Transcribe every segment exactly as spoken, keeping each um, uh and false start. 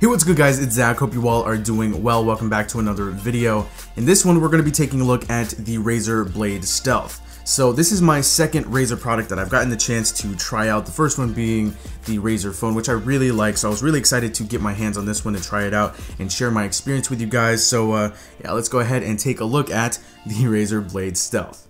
Hey, what's good guys, it's Zach. Hope you all are doing well. Welcome back to another video. In this one, we're going to be taking a look at the Razer Blade Stealth. So this is my second Razer product that I've gotten the chance to try out, the first one being the Razer Phone, which I really like, so I was really excited to get my hands on this one and try it out and share my experience with you guys. So uh, yeah, let's go ahead and take a look at the Razer Blade Stealth.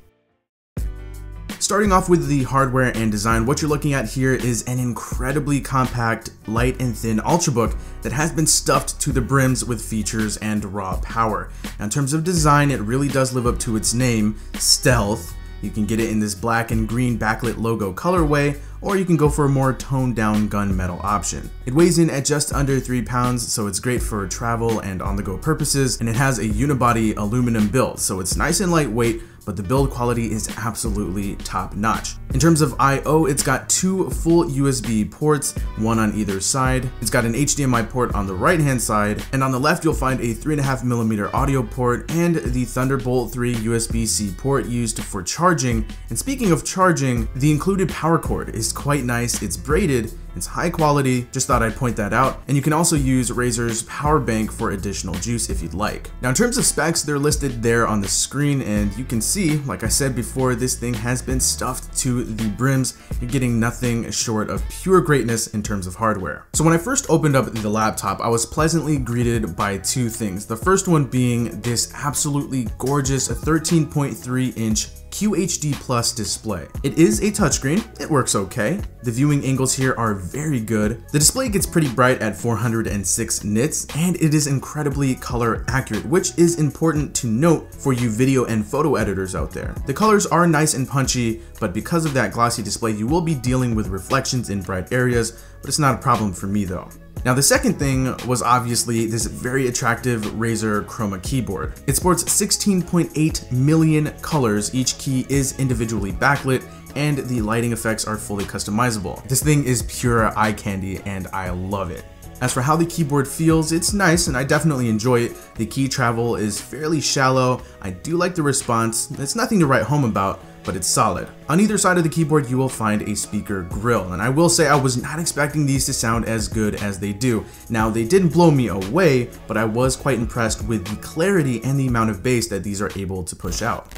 Starting off with the hardware and design, what you're looking at here is an incredibly compact, light and thin Ultrabook that has been stuffed to the brims with features and raw power. Now, in terms of design, it really does live up to its name, Stealth. You can get it in this black and green backlit logo colorway, or you can go for a more toned down gunmetal option. It weighs in at just under three pounds, so it's great for travel and on-the-go purposes, and it has a unibody aluminum build, so it's nice and lightweight, but the build quality is absolutely top-notch. In terms of I O, it's got two full U S B ports, one on either side. It's got an H D M I port on the right-hand side, and on the left you'll find a three point five millimeter audio port and the Thunderbolt three U S B C port used for charging. And speaking of charging, the included power cord is quite nice. It's braided, it's high quality, just thought I'd point that out. And you can also use Razer's power bank for additional juice if you'd like. Now in terms of specs, they're listed there on the screen, and you can see, like I said before, this thing has been stuffed to the brims. You're getting nothing short of pure greatness in terms of hardware. So when I first opened up the laptop, I was pleasantly greeted by two things. The first one being this absolutely gorgeous thirteen point three inch Q H D plus display. It is a touchscreen, it works okay. The viewing angles here are very good. The display gets pretty bright at four hundred six nits, and it is incredibly color accurate, which is important to note for you video and photo editors out there. The colors are nice and punchy, but because of that glossy display, you will be dealing with reflections in bright areas, but it's not a problem for me though. Now the second thing was obviously this very attractive Razer Chroma keyboard. It sports sixteen point eight million colors, each key is individually backlit, and the lighting effects are fully customizable. This thing is pure eye candy and I love it. As for how the keyboard feels, it's nice and I definitely enjoy it. The key travel is fairly shallow, I do like the response, it's nothing to write home about, but it's solid. On either side of the keyboard, you will find a speaker grill, and I will say I was not expecting these to sound as good as they do. Now, they didn't blow me away, but I was quite impressed with the clarity and the amount of bass that these are able to push out.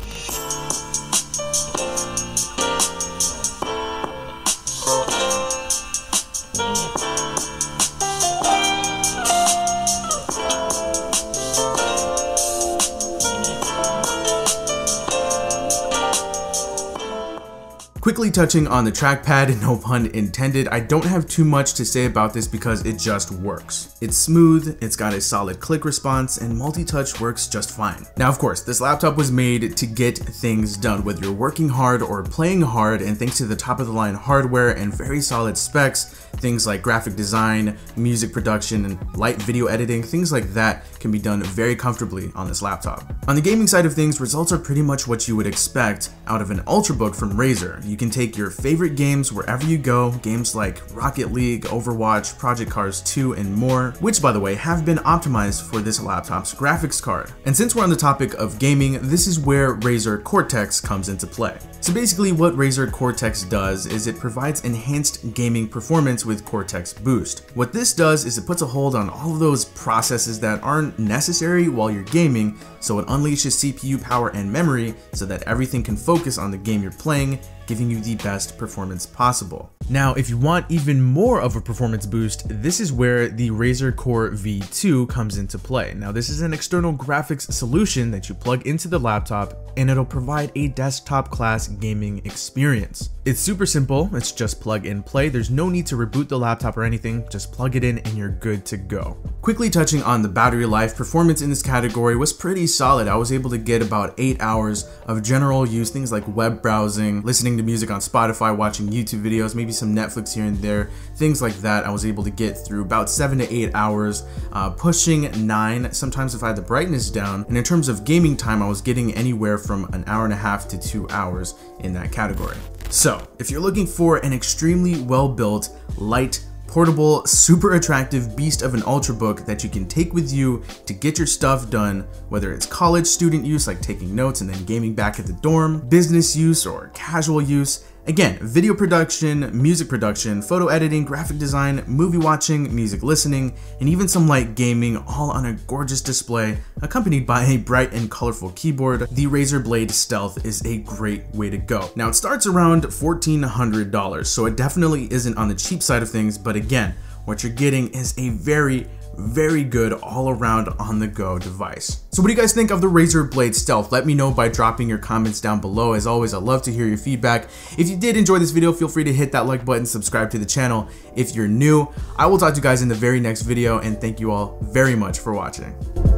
Quickly touching on the trackpad, no pun intended, I don't have too much to say about this because it just works. It's smooth, it's got a solid click response, and multi-touch works just fine. Now of course, this laptop was made to get things done, whether you're working hard or playing hard, and thanks to the top of the line hardware and very solid specs, things like graphic design, music production, and light video editing, things like that can be done very comfortably on this laptop. On the gaming side of things, results are pretty much what you would expect out of an Ultrabook from Razer. You can take your favorite games wherever you go, games like Rocket League, Overwatch, Project Cars two, and more, which by the way have been optimized for this laptop's graphics card. And since we're on the topic of gaming, this is where Razer Cortex comes into play. So basically what Razer Cortex does is it provides enhanced gaming performance with Cortex Boost. What this does is it puts a hold on all of those processes that aren't necessary while you're gaming, so it unleashes C P U power and memory so that everything can focus on the game you're playing, giving you the best performance possible. Now, if you want even more of a performance boost, this is where the Razer Core V two comes into play. Now, this is an external graphics solution that you plug into the laptop, and it'll provide a desktop class gaming experience. It's super simple, it's just plug and play. There's no need to reboot the laptop or anything, just plug it in and you're good to go. Quickly touching on the battery life, performance in this category was pretty solid. I was able to get about eight hours of general use, things like web browsing, listening to music on Spotify, watching YouTube videos, maybe some Netflix here and there, things like that. I was able to get through about seven to eight hours, uh, pushing nine, sometimes if I had the brightness down. And in terms of gaming time, I was getting anywhere from an hour and a half to two hours in that category. So if you're looking for an extremely well-built, light, portable, super attractive beast of an Ultrabook that you can take with you to get your stuff done, whether it's college student use, like taking notes and then gaming back at the dorm, business use or casual use, Again, video production, music production, photo editing, graphic design, movie watching, music listening, and even some light gaming, all on a gorgeous display accompanied by a bright and colorful keyboard. The Razer Blade Stealth is a great way to go. Now, it starts around fourteen hundred dollars, so it definitely isn't on the cheap side of things, but again, what you're getting is a very very good all around on the go device. So what do you guys think of the Razer Blade Stealth? Let me know by dropping your comments down below. As always, I love to hear your feedback. If you did enjoy this video, feel free to hit that like button, subscribe to the channel if you're new. I will talk to you guys in the very next video, and thank you all very much for watching.